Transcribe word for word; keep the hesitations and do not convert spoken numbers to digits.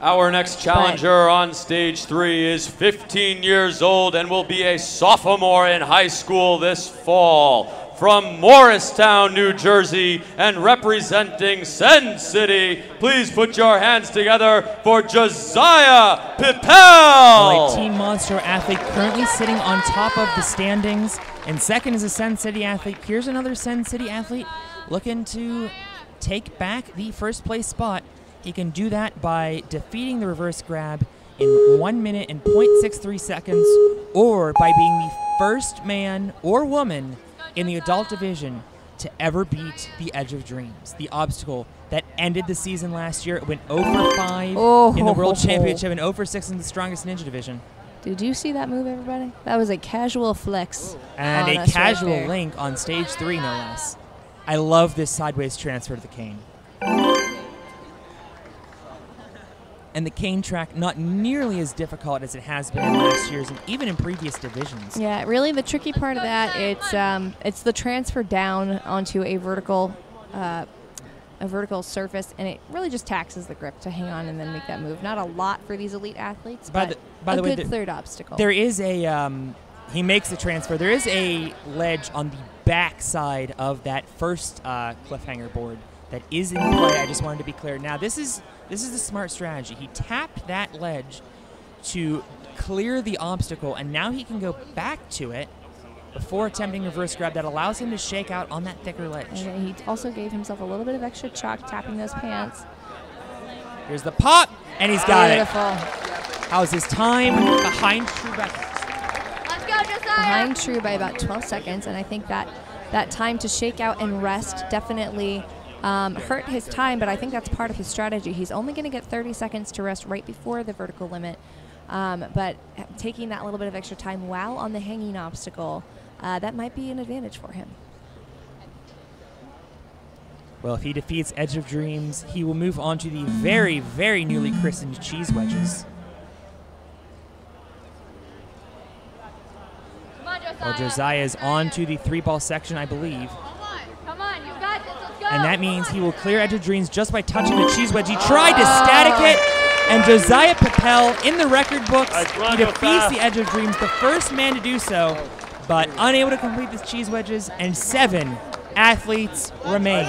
Our next challenger on stage three is fifteen years old and will be a sophomore in high school this fall. From Morristown, New Jersey, and representing Sen City, please put your hands together for Josiah Pippel! A Team Monster athlete currently sitting on top of the standings, and second is a Sen City athlete. Here's another Sen City athlete looking to take back the first place spot. He can do that by defeating the reverse grab in one minute and point six three seconds, or by being the first man or woman in the adult division to ever beat the Edge of Dreams, the obstacle that ended the season last year. It went oh for five oh, in the World oh, Championship oh. and oh for six in the Strongest Ninja division. Did you see that move, everybody? That was a casual flex. And a casual right link on stage three, no less. I love this sideways transfer to the cane. And the cane track, not nearly as difficult as it has been in last year's and even in previous divisions. Yeah, really the tricky part of that, it's um, it's the transfer down onto a vertical uh, a vertical surface, and it really just taxes the grip to hang on and then make that move. Not a lot for these elite athletes, by but the, by a the way, good cleared obstacle. There is a, um, he makes the transfer, there is a ledge on the backside of that first uh, cliffhanger board that is in play. I just wanted to be clear. Now, this is this is the smart strategy. He tapped that ledge to clear the obstacle, and now he can go back to it before attempting reverse grab. That allows him to shake out on that thicker ledge. And he also gave himself a little bit of extra chalk tapping those pants. Here's the pop, and he's got Beautiful. it. How's his time behind True by Let's go, Josiah. Behind True by about twelve seconds, and I think that that time to shake out and rest definitely Um, hurt his time, but I think that's part of his strategy. He's only going to get thirty seconds to rest right before the vertical limit, um, but taking that little bit of extra time while on the hanging obstacle, uh, that might be an advantage for him. Well, if he defeats Edge of Dreams, he will move on to the very, very newly christened Cheese Wedges. Come on, Josiah. Well, Josiah is on to the three-ball section, I believe. And that means he will clear Edge of Dreams just by touching the cheese wedge. He tried to static it, and Josiah Pippel in the record books, he defeats the Edge of Dreams, the first man to do so, but unable to complete the cheese wedges, and seven athletes remain.